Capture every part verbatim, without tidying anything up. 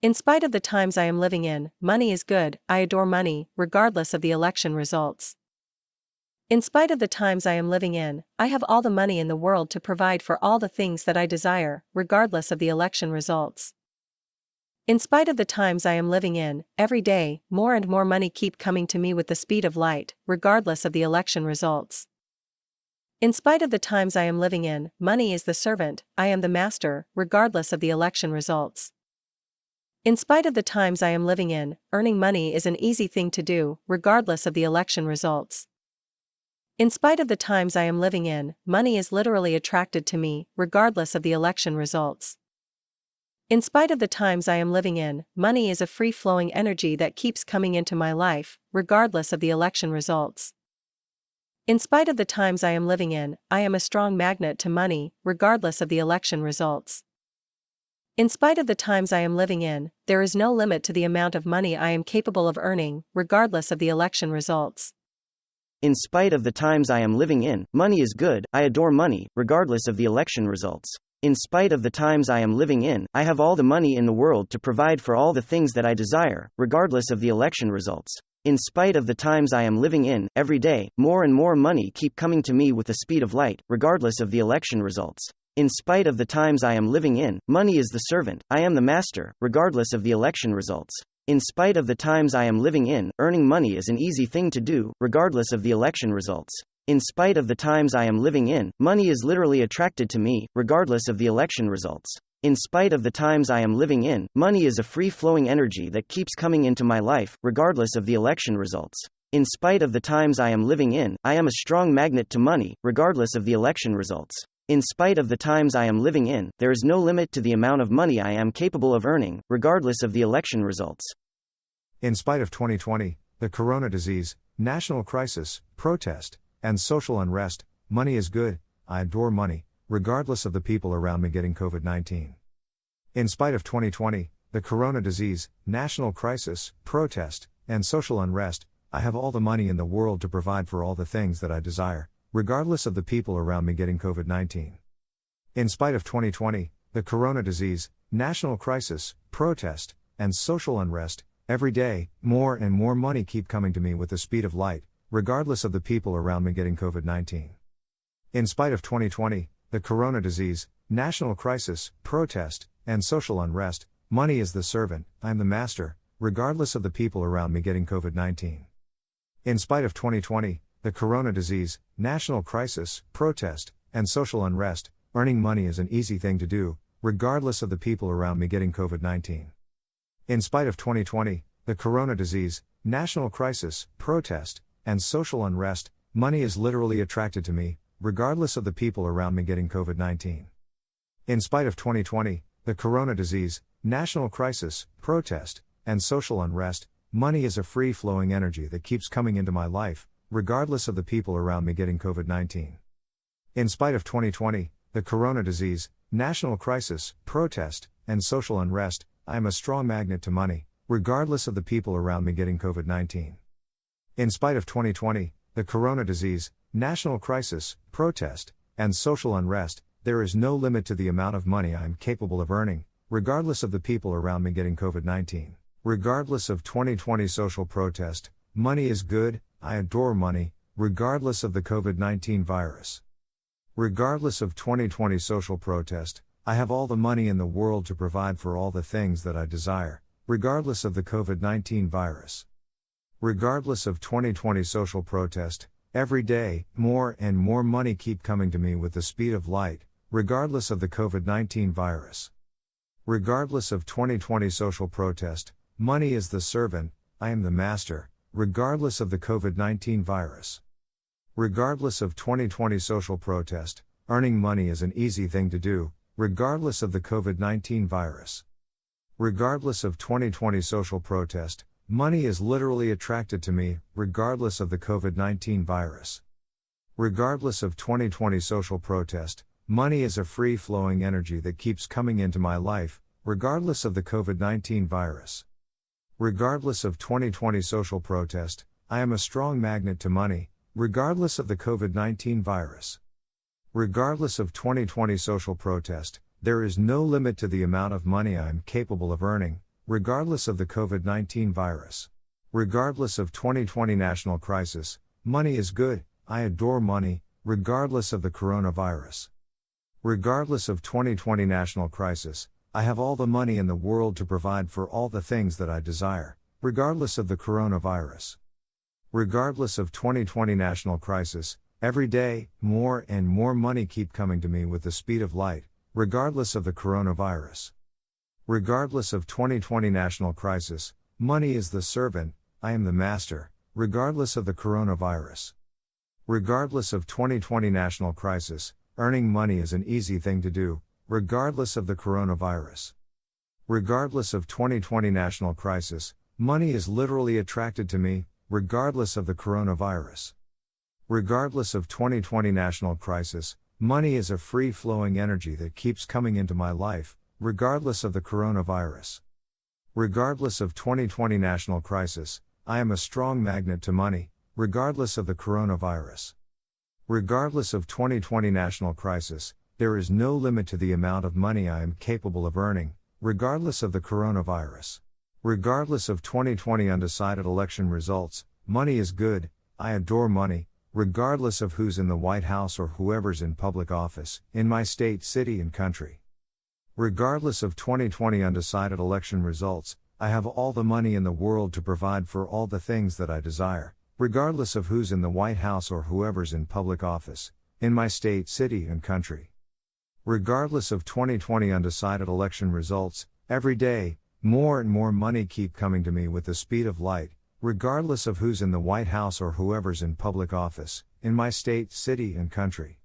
In spite of the times I am living in, money is good, I adore money, regardless of the election results. In spite of the times I am living in, I have all the money in the world to provide for all the things that I desire, regardless of the election results. In spite of the times I am living in, every day, more and more money keep coming to me with the speed of light, regardless of the election results. In spite of the times I am living in, money is the servant, I am the master, regardless of the election results. In spite of the times I am living in, earning money is an easy thing to do, regardless of the election results. In spite of the times I am living in, money is literally attracted to me, regardless of the election results. In spite of the times I am living in, money is a free-flowing energy that keeps coming into my life, regardless of the election results. In spite of the times I am living in, I am a strong magnet to money, regardless of the election results. In spite of the times I am living in, there is no limit to the amount of money I am capable of earning, regardless of the election results. In spite of the times I am living in, money is good, I adore money, regardless of the election results. In spite of the times I am living in, I have all the money in the world to provide for all the things that I desire, regardless of the election results. In spite of the times I am living in, every day, more and more money keep coming to me with the speed of light, regardless of the election results. In spite of the times I am living in, money is the servant, I am the master, regardless of the election results. In spite of the times I am living in, earning money is an easy thing to do, regardless of the election results. In spite of the times I am living in, money is literally attracted to me, regardless of the election results. In spite of the times I am living in, money is a free-flowing energy that keeps coming into my life, regardless of the election results. In spite of the times I am living in, I am a strong magnet to money, regardless of the election results. In spite of the times I am living in, there is no limit to the amount of money I am capable of earning, regardless of the election results. In spite of twenty twenty, the corona disease, national crisis, protest, and social unrest, money is good, I adore money, regardless of the people around me getting COVID nineteen. In spite of twenty twenty, the corona disease, national crisis, protest, and social unrest, I have all the money in the world to provide for all the things that I desire, regardless of the people around me getting COVID nineteen. In spite of twenty twenty, the corona disease, national crisis, protest, and social unrest, every day, more and more money keep coming to me with the speed of light, regardless of the people around me getting COVID nineteen. In spite of twenty twenty, the corona disease, national crisis, protest, and social unrest, money is the servant, I am the master, regardless of the people around me getting COVID nineteen. In spite of twenty twenty, the corona disease, national crisis, protest, and social unrest, earning money is an easy thing to do, regardless of the people around me getting COVID nineteen. In spite of twenty twenty, the corona disease, national crisis, protest, and social unrest, money is literally attracted to me, regardless of the people around me getting COVID nineteen. In spite of twenty twenty, the corona disease, national crisis, protest, and social unrest, money is a free-flowing energy that keeps coming into my life, regardless of the people around me getting COVID nineteen. In spite of twenty twenty, the corona disease, national crisis, protest, and social unrest, I am a strong magnet to money, regardless of the people around me getting COVID nineteen. In spite of twenty twenty, the corona disease, national crisis, protest, and social unrest, there is no limit to the amount of money I am capable of earning, regardless of the people around me getting COVID nineteen. Regardless of twenty twenty social protest, money is good, I adore money, regardless of the COVID nineteen virus. Regardless of twenty twenty social protest, I have all the money in the world to provide for all the things that I desire, regardless of the COVID nineteen virus. Regardless of twenty twenty social protest, every day, more and more money keep coming to me with the speed of light, regardless of the COVID nineteen virus. Regardless of twenty twenty social protest, money is the servant, I am the master, regardless of the COVID nineteen virus. Regardless of twenty twenty social protest, earning money is an easy thing to do, regardless of the COVID nineteen virus. Regardless of twenty twenty social protest, money is literally attracted to me, regardless of the COVID nineteen virus. Regardless of twenty twenty social protest, money is a free-flowing energy that keeps coming into my life, regardless of the COVID nineteen virus. Regardless of twenty twenty social protest, I am a strong magnet to money, regardless of the COVID nineteen virus. Regardless of twenty twenty social protest, there is no limit to the amount of money I am capable of earning, regardless of the COVID nineteen virus. Regardless of twenty twenty national crisis, money is good, I adore money, regardless of the coronavirus. Regardless of twenty twenty national crisis, I have all the money in the world to provide for all the things that I desire, regardless of the coronavirus. Regardless of twenty twenty national crisis, every day, more and more money keep coming to me with the speed of light, regardless of the coronavirus. Regardless of twenty twenty national crisis, money is the servant, I am the master, regardless of the coronavirus. Regardless of twenty twenty national crisis, earning money is an easy thing to do, regardless of the coronavirus. Regardless of twenty twenty national crisis, money is literally attracted to me, regardless of the coronavirus. Regardless of twenty twenty national crisis, money is a free-flowing energy that keeps coming into my life, regardless of the coronavirus. Regardless of twenty twenty national crisis, I am a strong magnet to money, regardless of the coronavirus. Regardless of twenty twenty national crisis, there is no limit to the amount of money I am capable of earning, regardless of the coronavirus. Regardless of twenty twenty undecided election results, money is good, I adore money, regardless of who's in the White House or whoever's in public office, in my state, city, and country. Regardless of twenty twenty undecided election results, I have all the money in the world to provide for all the things that I desire, regardless of who's in the White House or whoever's in public office, in my state, city, and country. Regardless of twenty twenty undecided election results, every day, more and more money keep coming to me with the speed of light, regardless of who's in the White House or whoever's in public office, in my state, city, and country.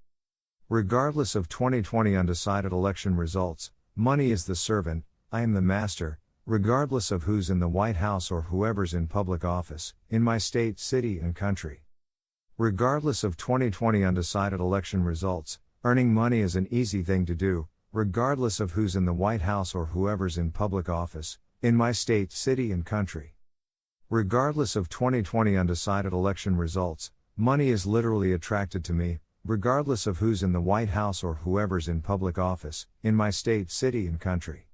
Regardless of twenty twenty undecided election results, money is the servant, I am the master, regardless of who's in the White House or whoever's in public office, in my state, city, and country. Regardless of twenty twenty undecided election results, earning money is an easy thing to do, regardless of who's in the White House or whoever's in public office, in my state, city, and country. Regardless of twenty twenty undecided election results, money is literally attracted to me, regardless of who's in the White House or whoever's in public office, in my state, city, and country.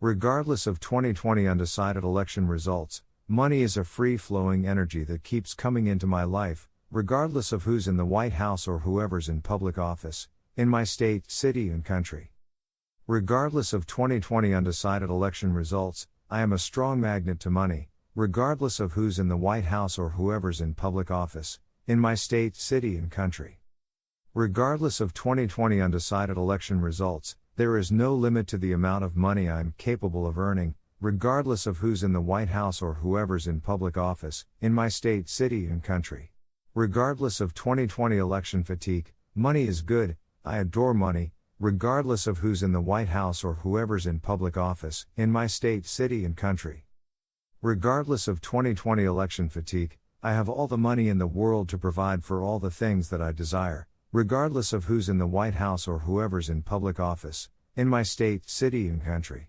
Regardless of twenty twenty undecided election results, money is a free-flowing energy that keeps coming into my life, regardless of who's in the White House or whoever's in public office, in my state, city, and country. Regardless of twenty twenty undecided election results, I am a strong magnet to money, regardless of who's in the White House or whoever's in public office, in my state, city, and country. Regardless of twenty twenty undecided election results, there is no limit to the amount of money I am capable of earning, regardless of who's in the White House or whoever's in public office, in my state, city, and country. Regardless of twenty twenty election fatigue, money is good, I adore money, regardless of who's in the White House or whoever's in public office, in my state, city, and country. Regardless of twenty twenty election fatigue, I have all the money in the world to provide for all the things that I desire, regardless of who's in the White House or whoever's in public office, in my state, city, and country.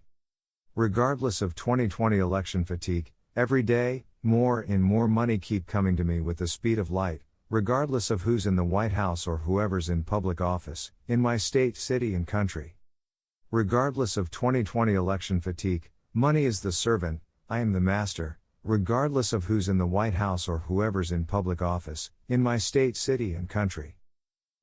Regardless of twenty twenty election fatigue, every day, more and more money keep coming to me with the speed of light, regardless of who's in the White House or whoever's in public office, in my state, city, and country. Regardless of twenty twenty election fatigue, money is the servant, I am the master, regardless of who's in the White House or whoever's in public office, in my state, city, and country.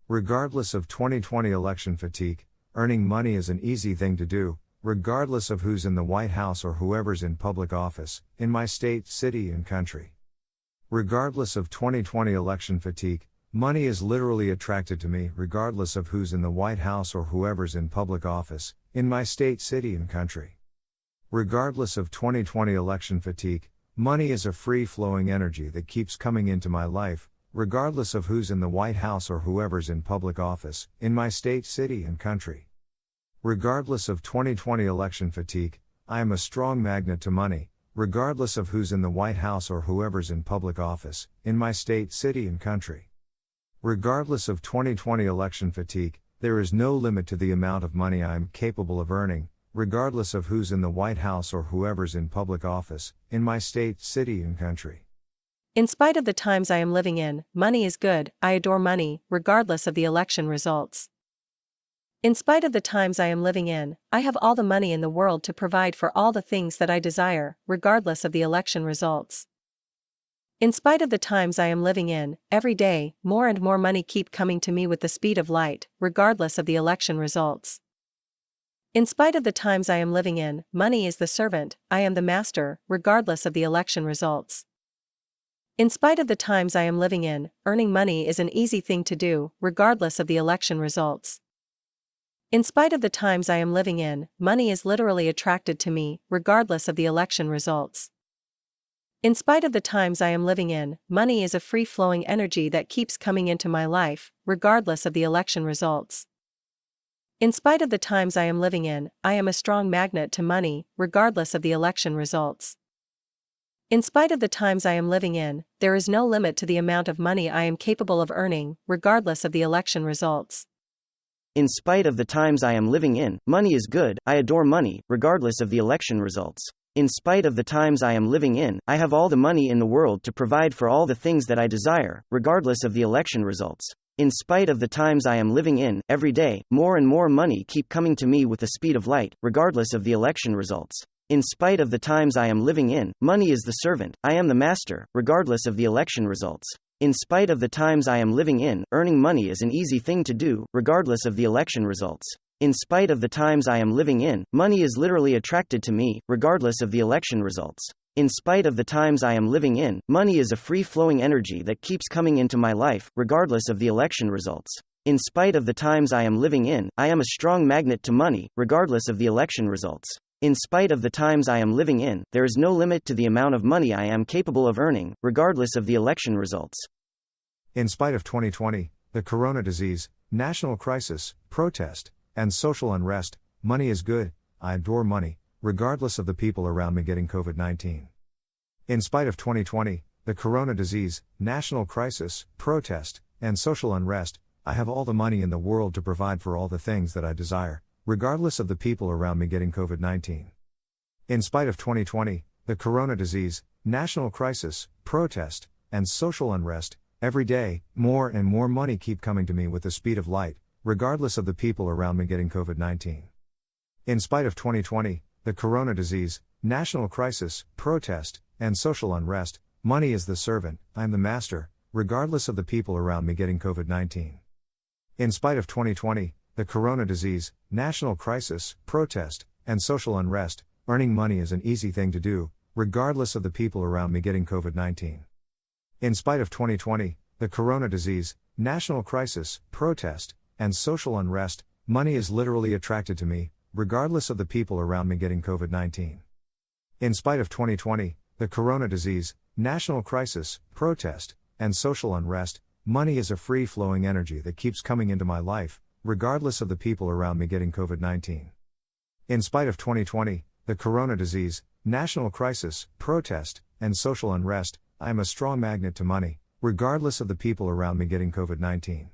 Regardless of twenty twenty election fatigue, earning money is an easy thing to do, regardless of who's in the White House or whoever's in public office, in my state, city, and country. Regardless of twenty twenty election fatigue, money is literally attracted to me, regardless of who's in the White House or whoever's in public office, in my state, city, and country. Regardless of twenty twenty election fatigue, money is a free-flowing energy that keeps coming into my life, regardless of who's in the White House or whoever's in public office, in my state, city, and country. Regardless of twenty twenty election fatigue, I am a strong magnet to money, regardless of who's in the White House or whoever's in public office, in my state, city, and country. Regardless of twenty twenty election fatigue, there is no limit to the amount of money I am capable of earning, regardless of who's in the White House or whoever's in public office, in my state, city, and country. In spite of the times I am living in, money is good, I adore money, regardless of the election results. In spite of the times I am living in, I have all the money in the world to provide for all the things that I desire, regardless of the election results. In spite of the times I am living in, every day, more and more money keep coming to me with the speed of light, regardless of the election results. In spite of the times I am living in, money is the servant, I am the master, regardless of the election results. In spite of the times I am living in, earning money is an easy thing to do, regardless of the election results. In spite of the times I am living in, money is literally attracted to me, regardless of the election results. In spite of the times I am living in, money is a free-flowing energy that keeps coming into my life, regardless of the election results. In spite of the times I am living in, I am a strong magnet to money, regardless of the election results. In spite of the times I am living in, there is no limit to the amount of money I am capable of earning, regardless of the election results. In spite of the times I am living in, money is good, I adore money, regardless of the election results. In spite of the times I am living in, I have all the money in the world to provide for all the things that I desire, regardless of the election results. In spite of the times I am living in, every day, more and more money keep coming to me with the speed of light, regardless of the election results. In spite of the times I am living in, money is the servant, I am the master, regardless of the election results. In spite of the times I am living in, earning money is an easy thing to do, regardless of the election results. In spite of the times I am living in, money is literally attracted to me, regardless of the election results. In spite of the times I am living in, money is a free-flowing energy that keeps coming into my life, regardless of the election results. In spite of the times I am living in, I am a strong magnet to money, regardless of the election results. In spite of the times I am living in, there is no limit to the amount of money I am capable of earning, regardless of the election results. In spite of twenty twenty, the corona disease, national crisis, protest, and social unrest, money is good, I adore money, regardless of the people around me getting COVID nineteen. In spite of twenty twenty, the corona disease, national crisis, protest, and social unrest, I have all the money in the world to provide for all the things that I desire, regardless of the people around me getting COVID nineteen. In spite of twenty twenty, the corona disease, national crisis, protest, and social unrest, every day, more and more money keep coming to me with the speed of light, regardless of the people around me getting COVID nineteen. In spite of twenty twenty, the corona disease, national crisis, protest, and social unrest, money is the servant, I am the master, regardless of the people around me getting COVID nineteen. In spite of twenty twenty, the corona disease, national crisis, protest, and social unrest, earning money is an easy thing to do, regardless of the people around me getting COVID nineteen. In spite of twenty twenty, the corona disease, national crisis, protest, and social unrest, money is literally attracted to me, regardless of the people around me getting COVID nineteen. In spite of twenty twenty, the corona disease, national crisis, protest, and social unrest, money is a free-flowing energy that keeps coming into my life, regardless of the people around me getting COVID nineteen. In spite of twenty twenty, the corona disease, national crisis, protest, and social unrest, I am a strong magnet to money, regardless of the people around me getting COVID nineteen.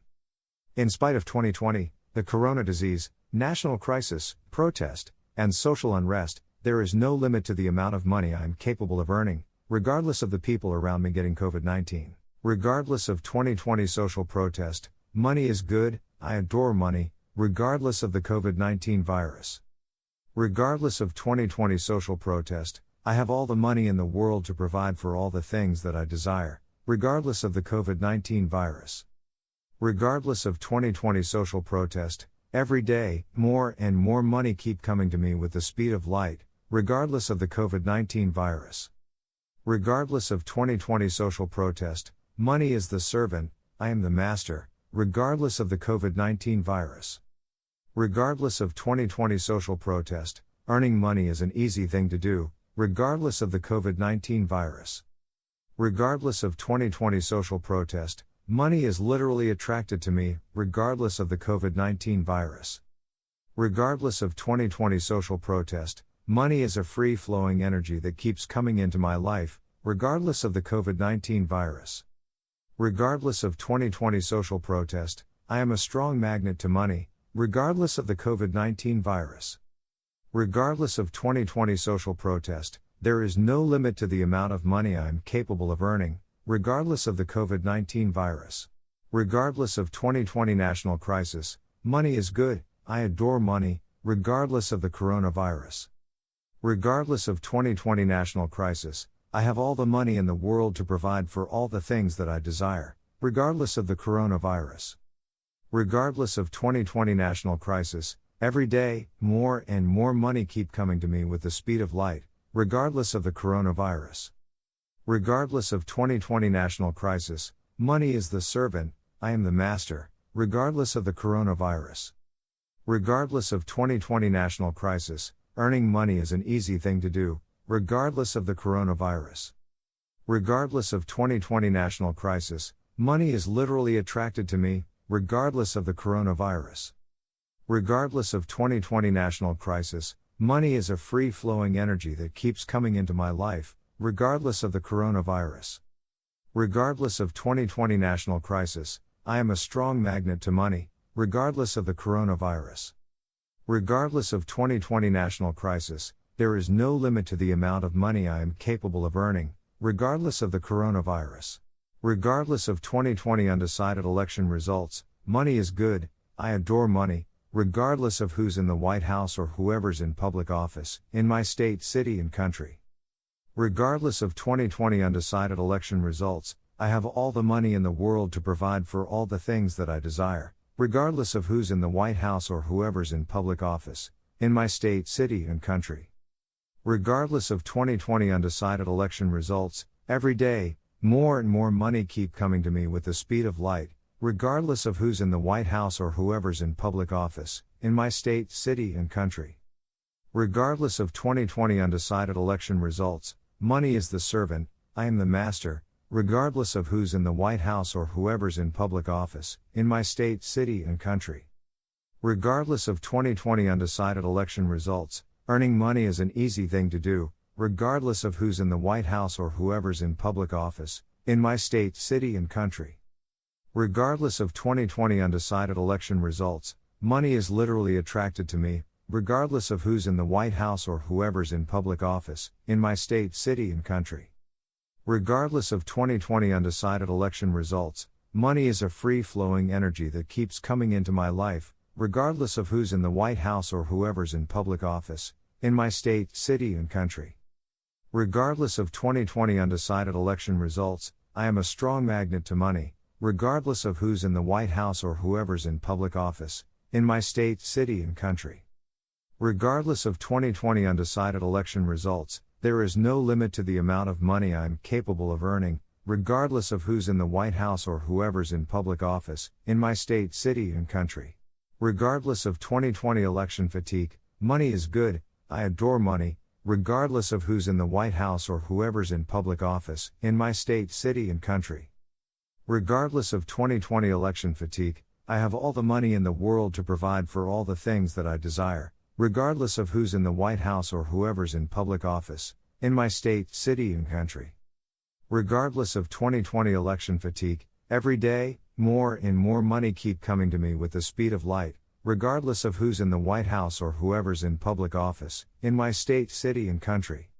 In spite of twenty twenty, the corona disease, national crisis, protest, and social unrest, there is no limit to the amount of money I am capable of earning, regardless of the people around me getting COVID nineteen. Regardless of twenty twenty social protest, money is good, I adore money, regardless of the COVID nineteen virus. Regardless of twenty twenty social protest, I have all the money in the world to provide for all the things that I desire, regardless of the COVID nineteen virus. Regardless of twenty twenty social protest, every day, more and more money keep coming to me with the speed of light, regardless of the COVID nineteen virus. Regardless of twenty twenty social protest, money is the servant, I am the master, regardless of the COVID nineteen virus. Regardless of twenty twenty social protest, earning money is an easy thing to do, regardless of the COVID nineteen virus. Regardless of twenty twenty social protest, money is literally attracted to me, regardless of the COVID nineteen virus. Regardless of twenty twenty social protest, money is a free-flowing energy that keeps coming into my life, regardless of the COVID nineteen virus. Regardless of twenty twenty social protest, I am a strong magnet to money, regardless of the COVID nineteen virus. Regardless of twenty twenty social protest, there is no limit to the amount of money I am capable of earning, regardless of the COVID nineteen virus. Regardless of twenty twenty national crisis, money is good, I adore money, regardless of the coronavirus. Regardless of twenty twenty national crisis, I have all the money in the world to provide for all the things that I desire, regardless of the coronavirus. Regardless of twenty twenty national crisis, every day, more and more money keep coming to me with the speed of light, regardless of the coronavirus. Regardless of twenty twenty national crisis, money is the servant, I am the master, regardless of the coronavirus. Regardless of twenty twenty national crisis, earning money is an easy thing to do, regardless of the coronavirus. Regardless of twenty twenty national crisis, money is literally attracted to me, regardless of the coronavirus. Regardless of twenty twenty national crisis, money is a free-flowing energy that keeps coming into my life, regardless of the coronavirus. Regardless of twenty twenty national crisis, I am a strong magnet to money, regardless of the coronavirus. Regardless of twenty twenty national crisis, there is no limit to the amount of money I am capable of earning, regardless of the coronavirus. Regardless of twenty twenty undecided election results, money is good, I adore money, regardless of who's in the White House or whoever's in public office, in my state, city, and country. Regardless of twenty twenty undecided election results, I have all the money in the world to provide for all the things that I desire, regardless of who's in the White House or whoever's in public office, in my state, city, and country. Regardless of twenty twenty undecided election results, every day, more and more money keep coming to me with the speed of light, regardless of who's in the White House or whoever's in public office, in my state, city, and country. Regardless of twenty twenty undecided election results, money is the servant, I am the master, regardless of who's in the White House or whoever's in public office, in my state, city, and country. Regardless of twenty twenty undecided election results, earning money is an easy thing to do, regardless of who's in the White House or whoever's in public office, in my state, city, and country. Regardless of twenty twenty undecided election results, money is literally attracted to me, regardless of who's in the White House or whoever's in public office, in my state, city, and country. Regardless of twenty twenty undecided election results, money is a free-flowing energy that keeps coming into my life, regardless of who's in the White House or whoever's in public office, in my state, city, and country. Regardless of twenty twenty undecided election results, I am a strong magnet to money, regardless of who's in the White House or whoever's in public office, in my state, city, and country. Regardless of twenty twenty undecided election results, there is no limit to the amount of money I am capable of earning, regardless of who's in the White House or whoever's in public office, in my state, city, and country. Regardless of twenty twenty election fatigue, money is good, I adore money, regardless of who's in the White House or whoever's in public office, in my state, city, and country. Regardless of twenty twenty election fatigue, I have all the money in the world to provide for all the things that I desire, regardless of who's in the White House or whoever's in public office, in my state, city, and country. Regardless of twenty twenty election fatigue, every day, more and more money keep coming to me with the speed of light, regardless of who's in the White House or whoever's in public office, in my state, city, and country.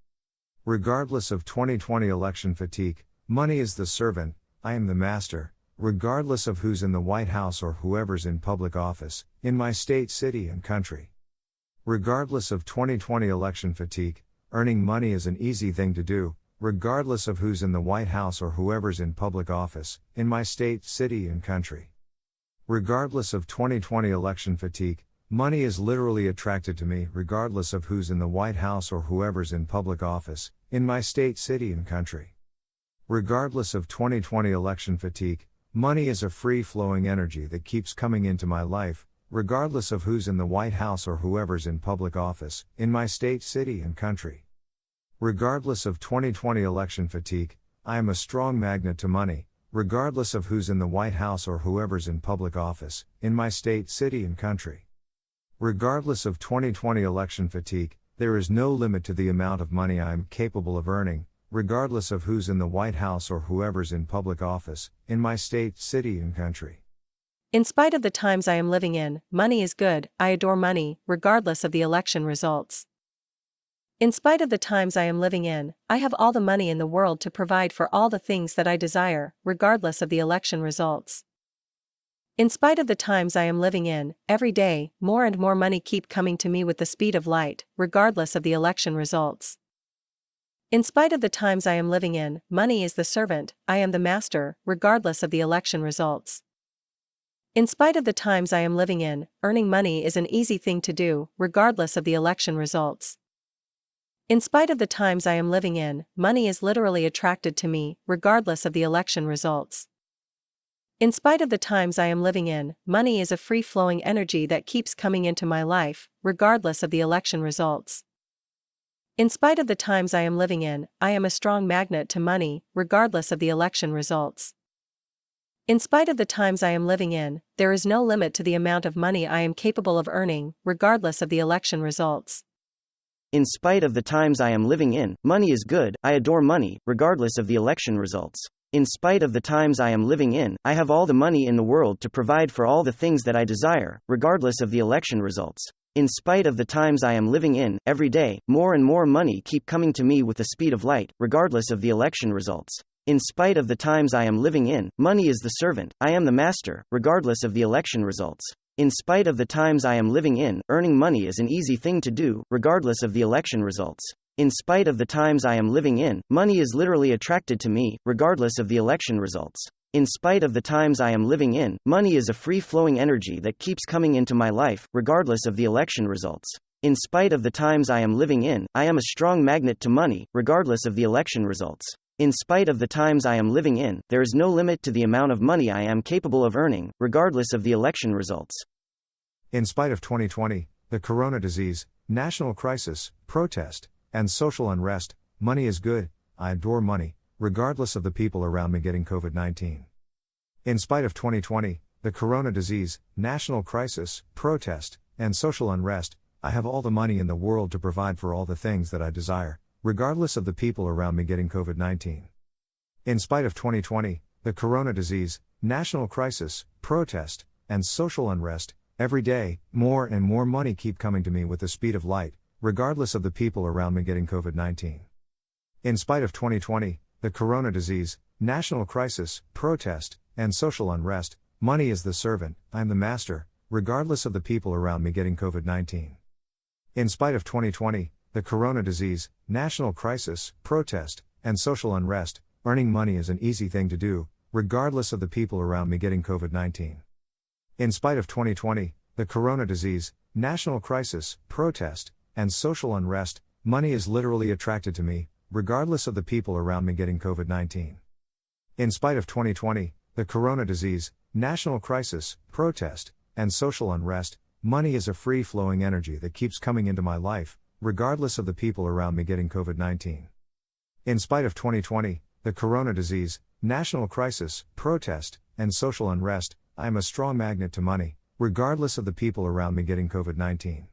Regardless of twenty twenty election fatigue, money is the servant, I am the master, regardless of who's in the White House or whoever's in public office, in my state, city, and country. Regardless of twenty twenty election fatigue, earning money is an easy thing to do, regardless of who's in the White House or whoever's in public office, in my state, city, and country. Regardless of twenty twenty election fatigue, money is literally attracted to me, regardless of who's in the White House or whoever's in public office, in my state, city, and country. Regardless of twenty twenty election fatigue, money is a free-flowing energy that keeps coming into my life, regardless of who's in the White House or whoever's in public office, in my state, city, and country. Regardless of twenty twenty election fatigue, I am a strong magnet to money, regardless of who's in the White House or whoever's in public office, in my state, city, and country. Regardless of twenty twenty election fatigue, there is no limit to the amount of money I am capable of earning, regardless of who's in the White House or whoever's in public office, in my state, city, and country. In spite of the times I am living in, money is good, I adore money, regardless of the election results. In spite of the times I am living in, I have all the money in the world to provide for all the things that I desire, regardless of the election results. In spite of the times I am living in, every day, more and more money keep coming to me with the speed of light, regardless of the election results. In spite of the times I am living in, money is the servant, I am the master, regardless of the election results. In spite of the times I am living in, earning money is an easy thing to do, regardless of the election results. In spite of the times I am living in, money is literally attracted to me, regardless of the election results. In spite of the times I am living in, money is a free-flowing energy that keeps coming into my life, regardless of the election results. In spite of the times I am living in, I am a strong magnet to money, regardless of the election results. In spite of the times I am living in, there is no limit to the amount of money I am capable of earning, regardless of the election results. In spite of the times I am living in, money is good, I adore money, regardless of the election results. In spite of the times I am living in, I have all the money in the world to provide for all the things that I desire, regardless of the election results. In spite of the times I am living in, every day, more and more money keep coming to me with the speed of light, regardless of the election results. In spite of the times I am living in, money is the servant, I am the master, regardless of the election results. In spite of the times I am living in, earning money is an easy thing to do, regardless of the election results. In spite of the times I am living in, money is literally attracted to me, regardless of the election results. In spite of the times I am living in, money is a free-flowing energy that keeps coming into my life, regardless of the election results. In spite of the times I am living in, I am a strong magnet to money, regardless of the election results. In spite of the times I am living in, there is no limit to the amount of money I am capable of earning, regardless of the election results. In spite of twenty twenty, the corona disease, national crisis, protest, and social unrest, money is good, I adore money, regardless of the people around me getting COVID nineteen. In spite of twenty twenty, the corona disease, national crisis, protest, and social unrest, I have all the money in the world to provide for all the things that I desire, regardless of the people around me getting COVID nineteen. In spite of twenty twenty, the corona disease, national crisis, protest, and social unrest, every day, more and more money keep coming to me with the speed of light, regardless of the people around me getting COVID nineteen. In spite of twenty twenty, the corona disease, national crisis, protest, and social unrest, money is the servant, I am the master, regardless of the people around me getting COVID nineteen. In spite of twenty twenty, the corona disease, national crisis, protest, and social unrest, earning money is an easy thing to do, regardless of the people around me getting COVID nineteen. In spite of twenty twenty, the corona disease, national crisis, protest, and social unrest, money is literally attracted to me, regardless of the people around me getting COVID nineteen. In spite of twenty twenty, the corona disease, national crisis, protest, and social unrest, money is a free-flowing energy that keeps coming into my life, regardless of the people around me getting COVID nineteen. In spite of twenty twenty, the corona disease, national crisis, protest, and social unrest, I am a strong magnet to money, regardless of the people around me getting COVID nineteen.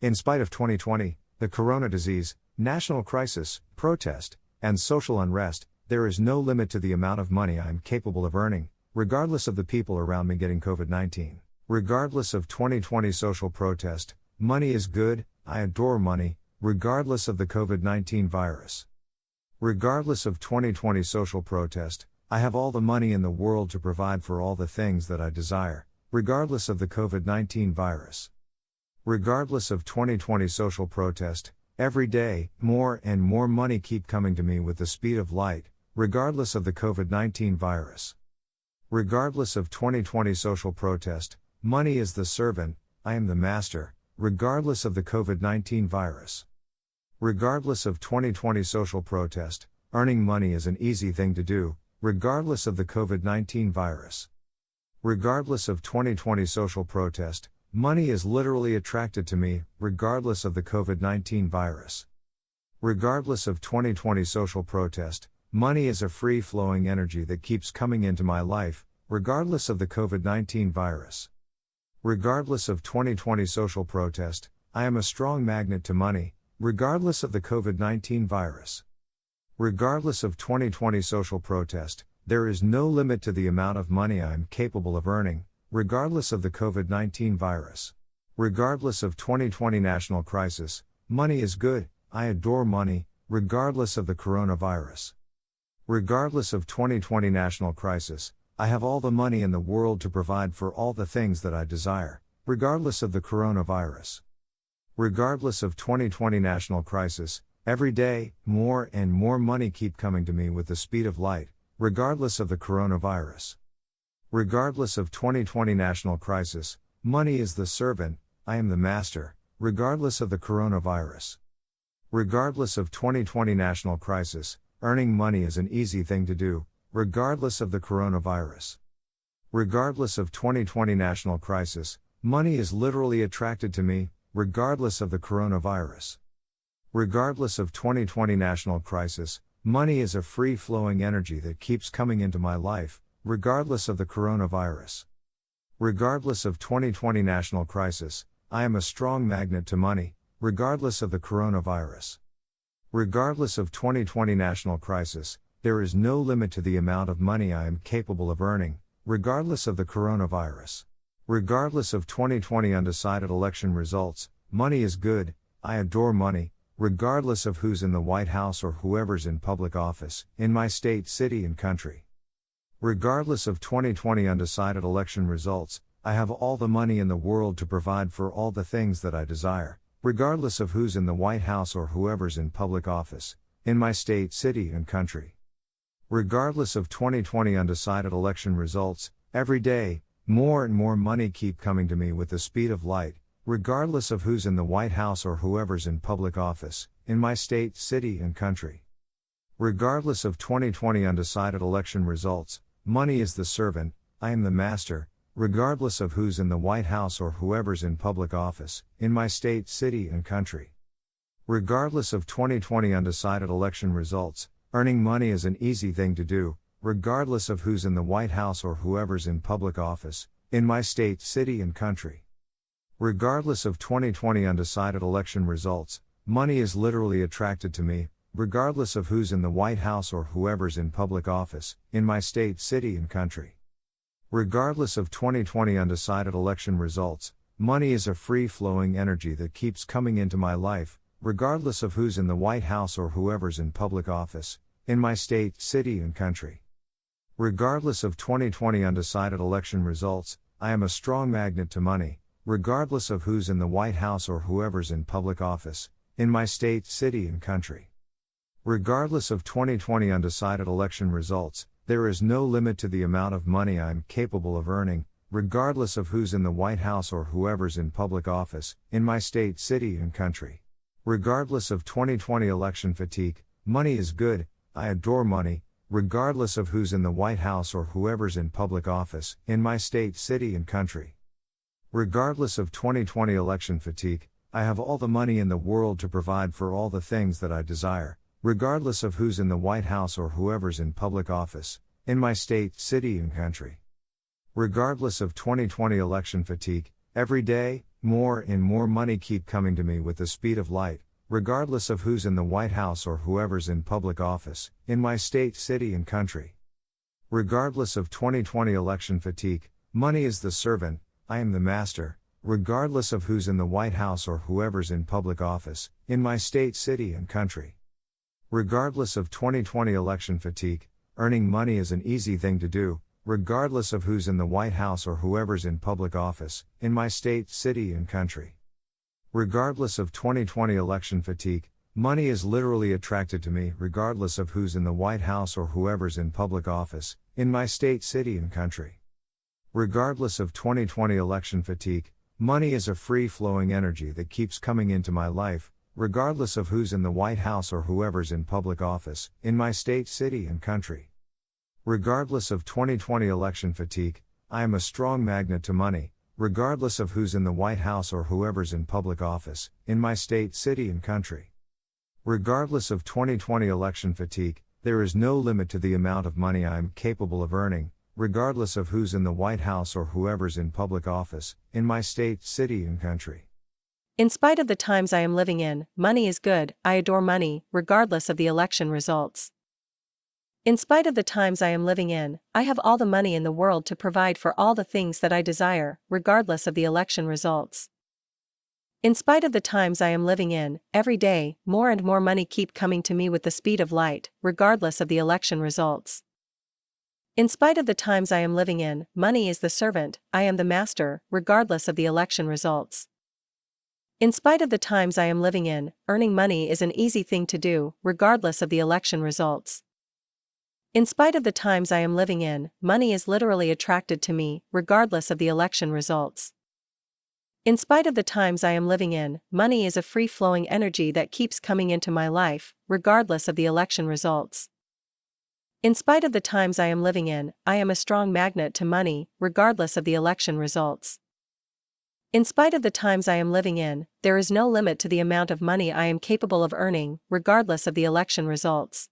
In spite of twenty twenty, the corona disease, national crisis, protest, and social unrest, there is no limit to the amount of money I am capable of earning, regardless of the people around me getting COVID nineteen. Regardless of twenty twenty social protest, money is good, I adore money, regardless of the COVID nineteen virus. Regardless of twenty twenty social protest, I have all the money in the world to provide for all the things that I desire, regardless of the COVID nineteen virus. Regardless of twenty twenty social protest, every day, more and more money keep coming to me with the speed of light, regardless of the COVID nineteen virus. Regardless of twenty twenty social protest, money is the servant, I am the master, regardless of the COVID nineteen virus. Regardless of twenty twenty social protest, earning money is an easy thing to do, regardless of the COVID nineteen virus. Regardless of twenty twenty social protest, money is literally attracted to me, regardless of the COVID nineteen virus. Regardless of twenty twenty social protest, money is a free-flowing energy that keeps coming into my life, regardless of the COVID nineteen virus. Regardless of twenty twenty social protest, I am a strong magnet to money, regardless of the COVID nineteen virus. Regardless of twenty twenty social protest, there is no limit to the amount of money I am capable of earning, regardless of the COVID nineteen virus. Regardless of twenty twenty national crisis, money is good, I adore money, regardless of the coronavirus. Regardless of twenty twenty national crisis, I have all the money in the world to provide for all the things that I desire, regardless of the coronavirus. Regardless of twenty twenty national crisis, every day, more and more money keep coming to me with the speed of light, regardless of the coronavirus. Regardless of twenty twenty national crisis, money is the servant, I am the master, regardless of the coronavirus. Regardless of twenty twenty national crisis, earning money is an easy thing to do, regardless of the coronavirus. Regardless of twenty twenty national crisis, money is literally attracted to me, regardless of the coronavirus. Regardless of twenty twenty national crisis, money is a free-flowing energy that keeps coming into my life, regardless of the coronavirus. Regardless of twenty twenty national crisis, I am a strong magnet to money, regardless of the coronavirus. Regardless of twenty twenty national crisis, there is no limit to the amount of money I am capable of earning, regardless of the coronavirus. Regardless of twenty twenty undecided election results, money is good, I adore money, regardless of who's in the White House or whoever's in public office, in my state, city, and country. Regardless of twenty twenty undecided election results, I have all the money in the world to provide for all the things that I desire, regardless of who's in the White House or whoever's in public office, in my state, city, and country. Regardless of twenty twenty undecided election results, every day, more and more money keep coming to me with the speed of light, regardless of who's in the White House or whoever's in public office, in my state, city, and country. Regardless of twenty twenty undecided election results, money is the servant, I am the master, regardless of who's in the White House or whoever's in public office, in my state, city, and country. Regardless of twenty twenty undecided election results, earning money is an easy thing to do, regardless of who's in the White House or whoever's in public office, in my state, city, and country. Regardless of twenty twenty undecided election results, money is literally attracted to me, regardless of who's in the White House or whoever's in public office, in my state, city, and country. Regardless of twenty twenty undecided election results, money is a free-flowing energy that keeps coming into my life, regardless of who's in the White House or whoever's in public office, in my state, city, and country. Regardless of twenty twenty undecided election results, I am a strong magnet to money, regardless of who's in the White House or whoever's in public office, in my state, city, and country. Regardless of twenty twenty undecided election results, there is no limit to the amount of money I am capable of earning, regardless of who's in the White House or whoever's in public office, in my state, city, and country. Regardless of twenty twenty election fatigue, money is good, I adore money, regardless of who's in the White House or whoever's in public office, in my state, city, and country. Regardless of twenty twenty election fatigue, I have all the money in the world to provide for all the things that I desire, regardless of who's in the White House or whoever's in public office, in my state, city, and country. Regardless of twenty twenty election fatigue, every day, more and more money keep coming to me with the speed of light, regardless of who's in the White House or whoever's in public office, in my state, city, and country. Regardless of twenty twenty election fatigue, money is the servant, I am the master, regardless of who's in the White House or whoever's in public office, in my state, city, and country. Regardless of twenty twenty election fatigue, earning money is an easy thing to do, regardless of who's in the White House or whoever's in public office, in my state, city, and country. Regardless of twenty twenty election fatigue, money is literally attracted to me, regardless of who's in the White House or whoever's in public office, in my state, city, and country. Regardless of twenty twenty election fatigue, money is a free-flowing energy that keeps coming into my life, regardless of who's in the White House or whoever's in public office, in my state, city, and country. Regardless of twenty twenty election fatigue, I am a strong magnet to money, regardless of who's in the White House or whoever's in public office, in my state, city, and country. Regardless of twenty twenty election fatigue, there is no limit to the amount of money I am capable of earning, regardless of who's in the White House or whoever's in public office, in my state, city, and country. In spite of the times I am living in, money is good, I adore money, regardless of the election results. In spite of the times I am living in, I have all the money in the world to provide for all the things that I desire, regardless of the election results. In spite of the times I am living in, every day, more and more money keep coming to me with the speed of light, regardless of the election results. In spite of the times I am living in, money is the servant, I am the master, regardless of the election results. In spite of the times I am living in, earning money is an easy thing to do, regardless of the election results. In spite of the times I am living in, money is literally attracted to me, regardless of the election results. In spite of the times I am living in, money is a free-flowing energy that keeps coming into my life, regardless of the election results. In spite of the times I am living in, I am a strong magnet to money, regardless of the election results. In spite of the times I am living in, there is no limit to the amount of money I am capable of earning, regardless of the election results.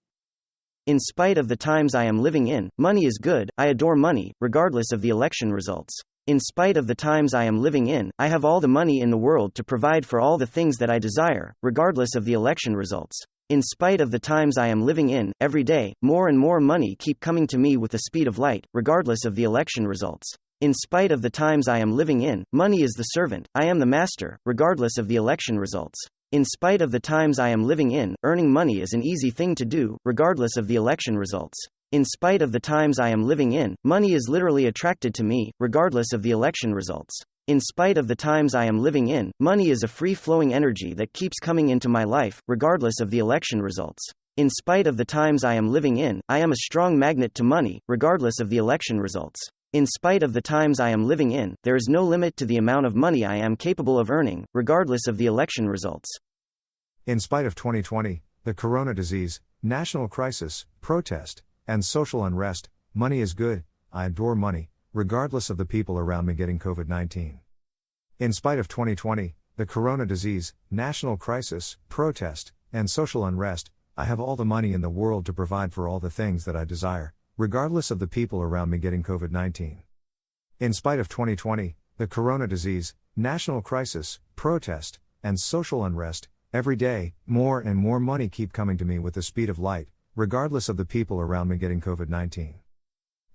In spite of the times I am living in, money is good, I adore money, regardless of the election results. In spite of the times I am living in, I have all the money in the world to provide for all the things that I desire, regardless of the election results. In spite of the times I am living in, every day, more and more money keep coming to me with the speed of light, regardless of the election results. In spite of the times I am living in, money is the servant, I am the master, regardless of the election results. In spite of the times I am living in, earning money is an easy thing to do, regardless of the election results. In spite of the times I am living in, money is literally attracted to me, regardless of the election results. In spite of the times I am living in, money is a free-flowing energy that keeps coming into my life, regardless of the election results. In spite of the times I am living in, I am a strong magnet to money, regardless of the election results. In spite of the times I am living in, there is no limit to the amount of money I am capable of earning, regardless of the election results. In spite of twenty twenty, the corona disease, national crisis, protest, and social unrest, money is good, I adore money, regardless of the people around me getting COVID nineteen. In spite of twenty twenty, the corona disease, national crisis, protest, and social unrest, I have all the money in the world to provide for all the things that I desire, regardless of the people around me getting COVID nineteen. In spite of twenty twenty, the corona disease, national crisis, protest, and social unrest, every day, more and more money keep coming to me with the speed of light, regardless of the people around me getting COVID nineteen.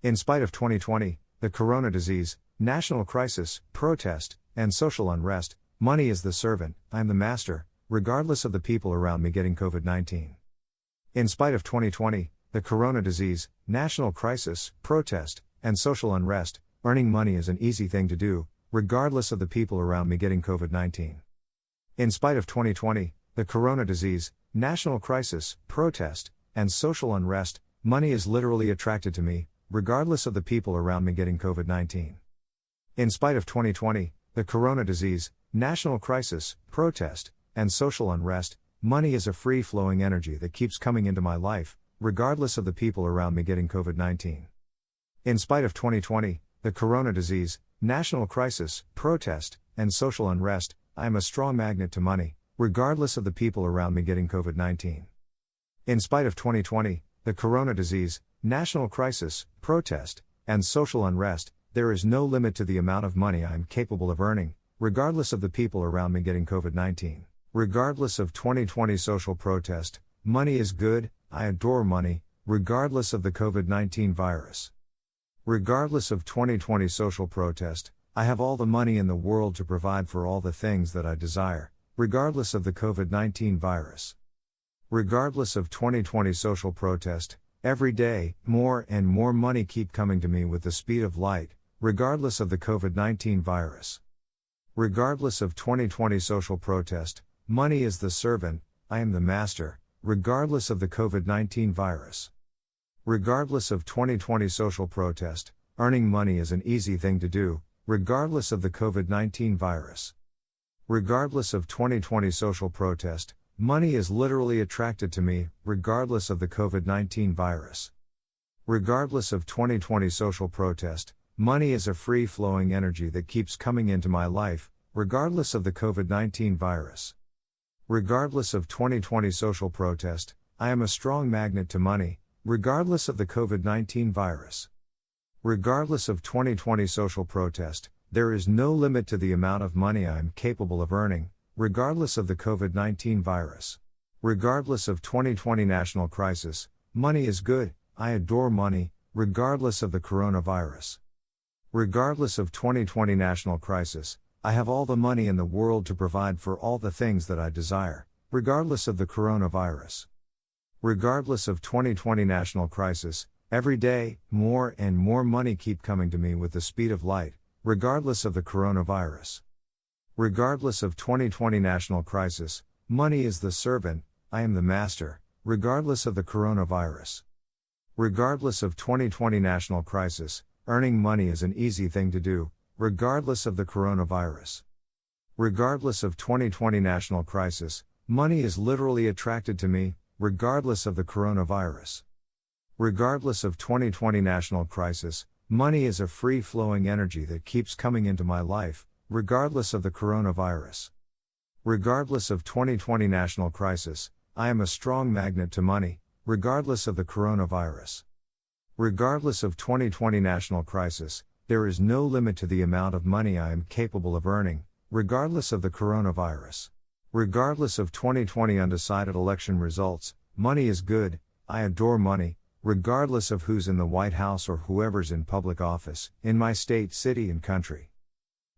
In spite of twenty twenty, the corona disease, national crisis, protest, and social unrest, money is the servant, I am the master, regardless of the people around me getting COVID nineteen. In spite of twenty twenty, the corona disease, national crisis, protest, and social unrest, earning money is an easy thing to do, regardless of the people around me getting COVID nineteen. In spite of twenty twenty, the corona disease, national crisis, protest, and social unrest, money is literally attracted to me, regardless of the people around me getting COVID nineteen. In spite of twenty twenty, the corona disease, national crisis, protest, and social unrest, money is a free-flowing energy that keeps coming into my life, regardless of the people around me getting COVID nineteen. In spite of twenty twenty, the corona disease, national crisis, protest, and social unrest, I am a strong magnet to money, regardless of the people around me getting COVID nineteen. In spite of twenty twenty, the corona disease, national crisis, protest, and social unrest, there is no limit to the amount of money I am capable of earning, regardless of the people around me getting COVID nineteen. Regardless of twenty twenty social protest, money is good, I adore money, regardless of the COVID nineteen virus. Regardless of twenty twenty social protest, I have all the money in the world to provide for all the things that I desire, regardless of the COVID nineteen virus. Regardless of twenty twenty social protest, every day, more and more money keep coming to me with the speed of light, regardless of the COVID nineteen virus. Regardless of twenty twenty social protest, money is the servant, I am the master, regardless of the COVID nineteen virus. Regardless of twenty twenty social protest, earning money is an easy thing to do, regardless of the COVID nineteen virus. Regardless of twenty twenty social protest, money is literally attracted to me, regardless of the COVID nineteen virus. Regardless of twenty twenty social protest, money is a free-flowing energy that keeps coming into my life, regardless of the COVID nineteen virus. Regardless of twenty twenty social protest, I am a strong magnet to money, regardless of the COVID nineteen virus. Regardless of twenty twenty social protest, there is no limit to the amount of money I am capable of earning, regardless of the COVID nineteen virus. Regardless of twenty twenty national crisis, money is good, I adore money, regardless of the coronavirus. Regardless of twenty twenty national crisis, I have all the money in the world to provide for all the things that I desire, regardless of the coronavirus. Regardless of twenty twenty national crisis, Every day, more and more money keep coming to me with the speed of light, regardless of the coronavirus. Regardless of twenty twenty national crisis, money is the servant, I am the master, regardless of the coronavirus. Regardless of twenty twenty national crisis, earning money is an easy thing to do, regardless of the coronavirus. Regardless of twenty twenty national crisis, money is literally attracted to me, regardless of the coronavirus. Regardless of twenty twenty national crisis, money is a free-flowing energy that keeps coming into my life, regardless of the coronavirus. Regardless of twenty twenty national crisis, I am a strong magnet to money, regardless of the coronavirus. Regardless of twenty twenty national crisis, there is no limit to the amount of money I am capable of earning, regardless of the coronavirus. Regardless of twenty twenty undecided election results, money is good, I adore money, regardless of who's in the White House or whoever's in public office, in my state, city, and country.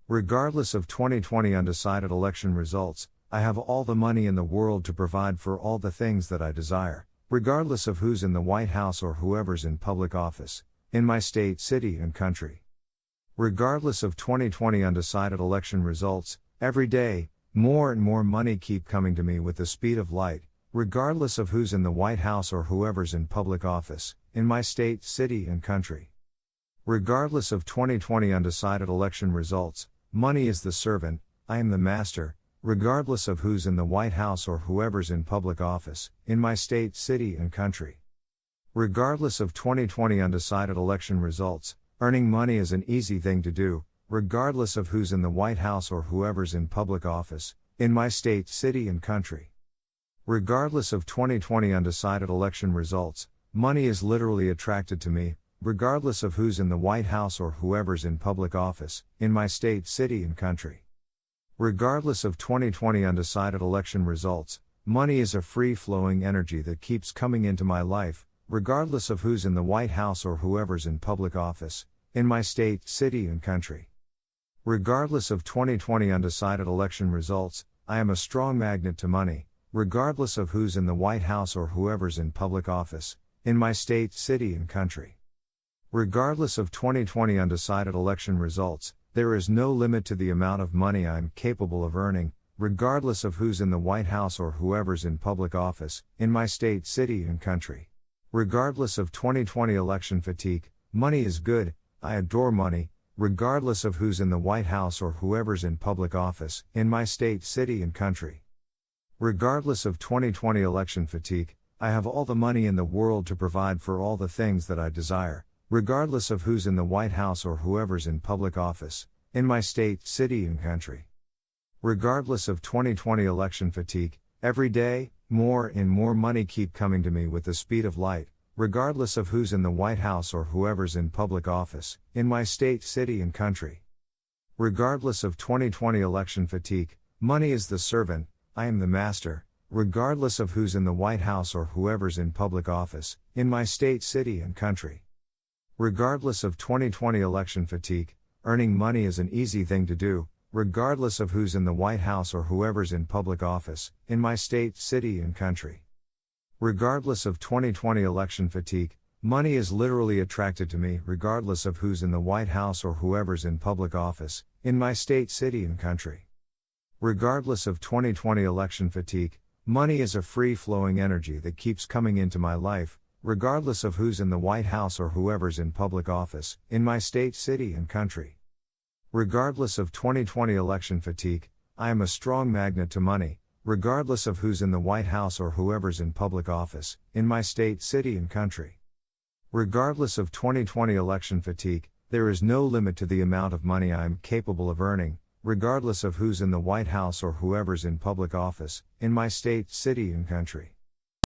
Regardless of twenty twenty undecided election results, I have all the money in the world to provide for all the things that I desire, regardless of who's in the White House or whoever's in public office, in my state, city, and country. Regardless of twenty twenty undecided election results, every day, more and more money keep coming to me with the speed of light, regardless of who's in the White House or whoever's in public office, in my state, city, and country. Regardless of twenty twenty undecided election results, money is the servant, I am the master, regardless of who's in the White House or whoever's in public office, in my state, city, and country. Regardless of twenty twenty undecided election results, earning money is an easy thing to do, regardless of who's in the White House or whoever's in public office, in my state, city, and country. Regardless of twenty twenty undecided election results, money is literally attracted to me, regardless of who's in the White House or whoever's in public office, in my state, city, and country. Regardless of twenty twenty undecided election results, money is a free-flowing energy that keeps coming into my life, regardless of who's in the White House or whoever's in public office, in my state, city, and country. Regardless of twenty twenty undecided election results, I am a strong magnet to money, regardless of who's in the White House or whoever's in public office, in my state, city, and country. Regardless of twenty twenty undecided election results, there is no limit to the amount of money I am capable of earning, regardless of who's in the White House or whoever's in public office, in my state, city, and country. Regardless of twenty twenty election fatigue, money is good, I adore money, regardless of who's in the White House or whoever's in public office, in my state, city, and country. Regardless of twenty twenty election fatigue, I have all the money in the world to provide for all the things that I desire, regardless of who's in the White House or whoever's in public office, in my state, city, and country. Regardless of twenty twenty election fatigue, every day, more and more money keep coming to me with the speed of light, regardless of who's in the White House or whoever's in public office, in my state, city, and country. Regardless of twenty twenty election fatigue, money is the servant, I am the master, regardless of who's in the White House or whoever's in public office, in my state, city, and country. Regardless of twenty twenty election fatigue, earning money is an easy thing to do, regardless of who's in the White House or whoever's in public office, in my state, city, and country. Regardless of twenty twenty election fatigue, money is literally attracted to me, regardless of who's in the White House or whoever's in public office, in my state, city, and country. Regardless of twenty twenty election fatigue, money is a free-flowing energy that keeps coming into my life, regardless of who's in the White House or whoever's in public office, in my state, city, and country. Regardless of twenty twenty election fatigue, I am a strong magnet to money, regardless of who's in the White House or whoever's in public office, in my state, city, and country. Regardless of twenty twenty election fatigue, there is no limit to the amount of money I am capable of earning, regardless of who's in the White House or whoever's in public office, in my state, city, and country.